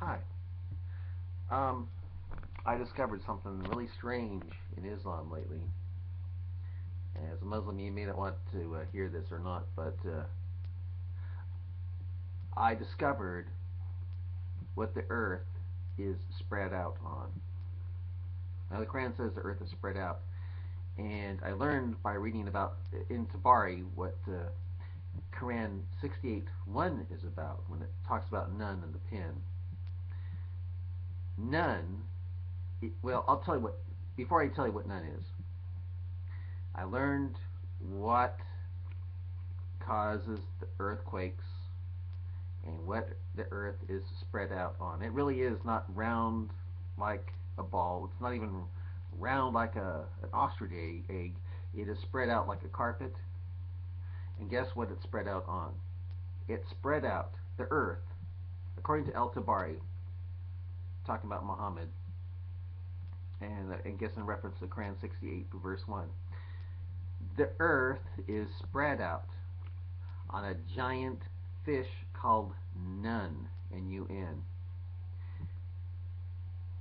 Hi. I discovered something really strange in Islam lately. As a Muslim, you may not want to hear this or not, but I discovered what the earth is spread out on. Now, the Quran says the earth is spread out, and I learned by reading about in Tabari what Quran 68:1 is about when it talks about Nun and the pen. Nun, well, I'll tell you what. Before I tell you what Nun is, I learned what causes the earthquakes and what the earth is spread out on. It really is not round like a ball. It's not even round like an ostrich egg. It is spread out like a carpet. And guess what it's spread out on? It's spread out, the earth, according to Al Tabari, talking about Muhammad, and I guess in reference to Quran 68, verse 1. The earth is spread out on a giant fish called Nun, N-U-N.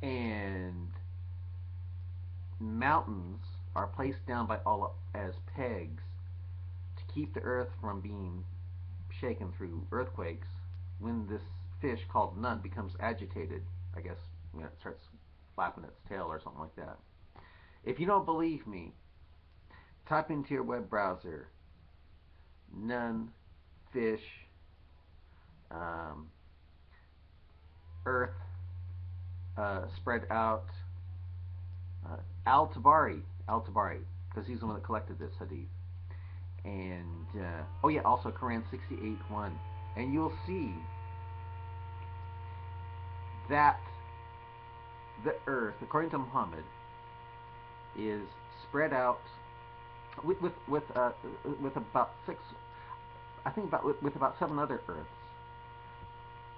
And mountains are placed down by Allah as pegs to keep the earth from being shaken through earthquakes when this fish called Nun becomes agitated. I guess it starts flapping its tail or something like that. If you don't believe me, type into your web browser Nun fish earth spread out Al Tabari, because he's the one that collected this hadith, and oh yeah, also Quran 68:1, and you'll see that the earth, according to Muhammad, is spread out with about seven other earths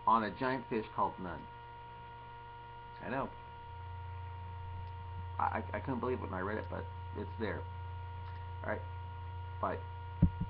on a giant fish called Nun. I know. I couldn't believe it when I read it, but it's there. All right. Bye.